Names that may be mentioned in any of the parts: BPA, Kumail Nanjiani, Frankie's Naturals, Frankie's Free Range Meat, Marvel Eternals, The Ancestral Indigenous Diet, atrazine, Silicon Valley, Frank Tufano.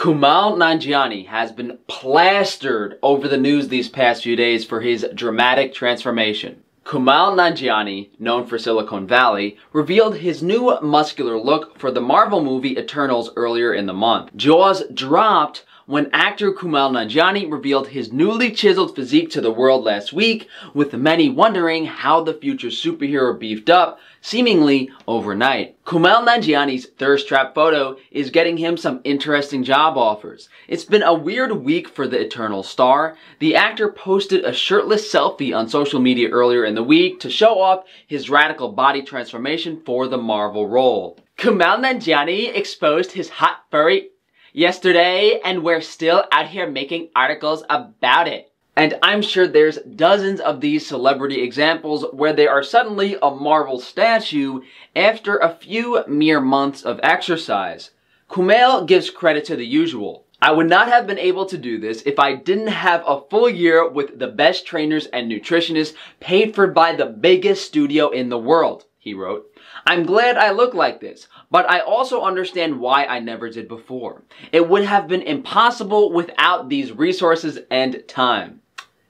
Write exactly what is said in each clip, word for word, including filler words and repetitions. Kumail Nanjiani has been plastered over the news these past few days for his dramatic transformation. Kumail Nanjiani, known for Silicon Valley, revealed his new muscular look for the Marvel movie Eternals earlier in the month. Jaws dropped when actor Kumail Nanjiani revealed his newly chiseled physique to the world last week, with many wondering how the future superhero beefed up, seemingly overnight. Kumail Nanjiani's thirst trap photo is getting him some interesting job offers. It's been a weird week for the Eternal star. The actor posted a shirtless selfie on social media earlier in the week to show off his radical body transformation for the Marvel role. Kumail Nanjiani exposed his hot furry yesterday, and we're still out here making articles about it. And I'm sure there's dozens of these celebrity examples where they are suddenly a Marvel statue after a few mere months of exercise. Kumail gives credit to the usual. I would not have been able to do this if I didn't have a full year with the best trainers and nutritionists paid for by the biggest studio in the world, he wrote. I'm glad I look like this, but I also understand why I never did before. It would have been impossible without these resources and time.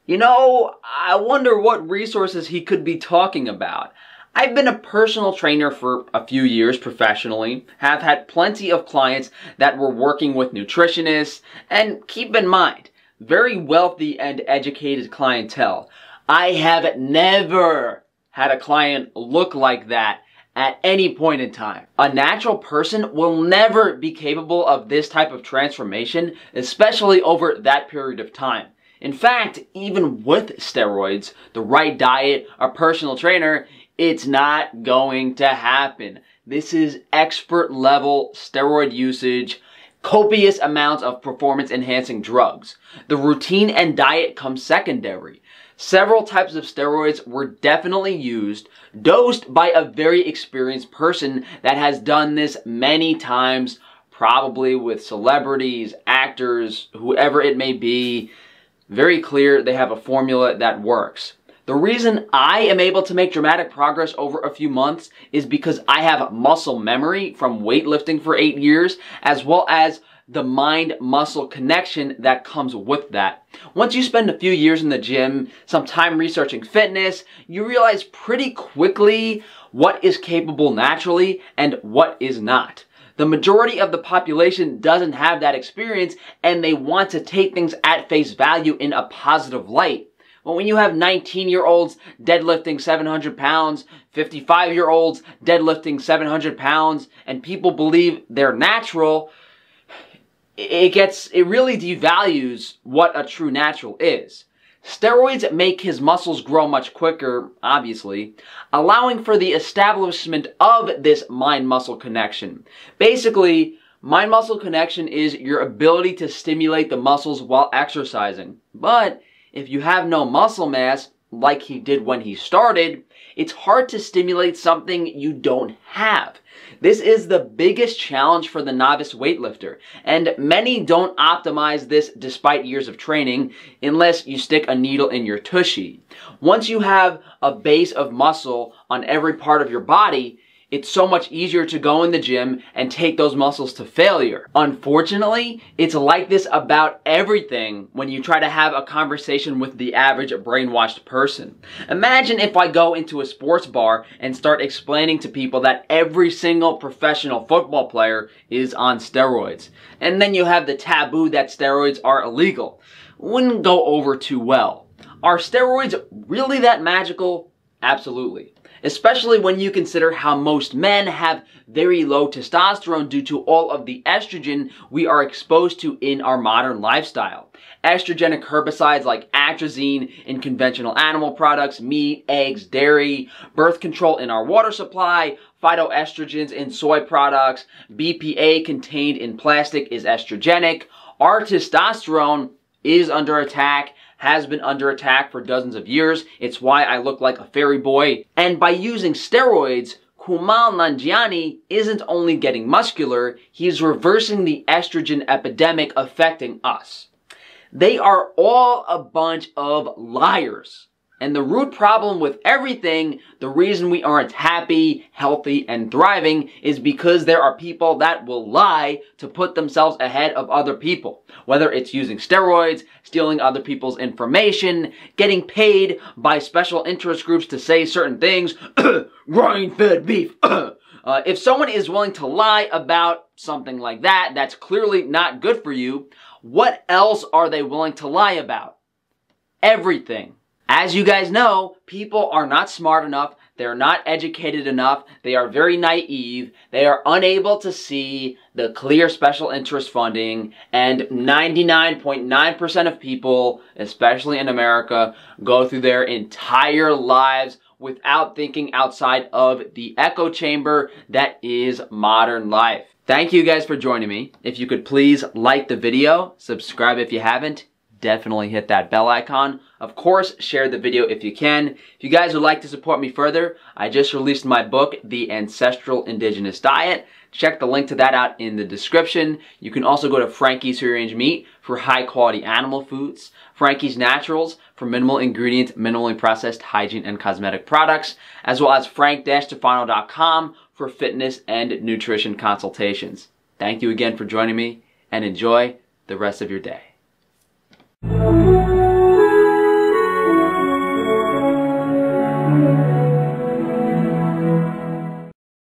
You know, I wonder what resources he could be talking about. I've been a personal trainer for a few years professionally, have had plenty of clients that were working with nutritionists, and keep in mind, very wealthy and educated clientele. I have never had a client look like that at any point in time. A natural person will never be capable of this type of transformation, especially over that period of time. In fact, even with steroids, the right diet, a personal trainer, it's not going to happen. This is expert level steroid usage, copious amounts of performance enhancing drugs. The routine and diet come secondary. Several types of steroids were definitely used, dosed by a very experienced person that has done this many times, probably with celebrities, actors, whoever it may be. Very clear they have a formula that works. The reason I am able to make dramatic progress over a few months is because I have muscle memory from weightlifting for eight years, as well as the mind-muscle connection that comes with that. Once you spend a few years in the gym, some time researching fitness, you realize pretty quickly what is capable naturally and what is not. The majority of the population doesn't have that experience, and they want to take things at face value in a positive light. But when you have nineteen-year-olds deadlifting seven hundred pounds, fifty-five-year-olds deadlifting seven hundred pounds, and people believe they're natural, It gets, it really devalues what a true natural is. Steroids make his muscles grow much quicker, obviously, allowing for the establishment of this mind-muscle connection. Basically, mind-muscle connection is your ability to stimulate the muscles while exercising. But if you have no muscle mass, like he did when he started, it's hard to stimulate something you don't have. This is the biggest challenge for the novice weightlifter, and many don't optimize this despite years of training, unless you stick a needle in your tushy. Once you have a base of muscle on every part of your body, it's so much easier to go in the gym and take those muscles to failure. Unfortunately, it's like this about everything when you try to have a conversation with the average brainwashed person. Imagine if I go into a sports bar and start explaining to people that every single professional football player is on steroids. And then you have the taboo that steroids are illegal. Wouldn't go over too well. Are steroids really that magical? Absolutely. Especially when you consider how most men have very low testosterone due to all of the estrogen we are exposed to in our modern lifestyle. Estrogenic herbicides like atrazine in conventional animal products, meat, eggs, dairy, birth control in our water supply, phytoestrogens in soy products, B P A contained in plastic is estrogenic. Our testosterone is under attack, has been under attack for dozens of years. It's why I look like a fairy boy. And by using steroids, Kumail Nanjiani isn't only getting muscular, he's reversing the estrogen epidemic affecting us. They are all a bunch of liars. And the root problem with everything, the reason we aren't happy, healthy, and thriving is because there are people that will lie to put themselves ahead of other people. Whether it's using steroids, stealing other people's information, getting paid by special interest groups to say certain things, grain-fed beef. uh, if someone is willing to lie about something like that, that's clearly not good for you, what else are they willing to lie about? Everything. As you guys know, people are not smart enough, they're not educated enough, they are very naive, they are unable to see the clear special interest funding, and ninety-nine point nine percent of people, especially in America, go through their entire lives without thinking outside of the echo chamber that is modern life. Thank you guys for joining me. If you could please like the video, subscribe if you haven't, definitely hit that bell icon. Of course, share the video if you can. If you guys would like to support me further, I just released my book, The Ancestral Indigenous Diet. Check the link to that out in the description. You can also go to Frankie's Free Range Meat for high quality animal foods, Frankie's Naturals for minimal ingredient, minimally processed hygiene and cosmetic products, as well as frank dash tufano dot com for fitness and nutrition consultations. Thank you again for joining me, and enjoy the rest of your day.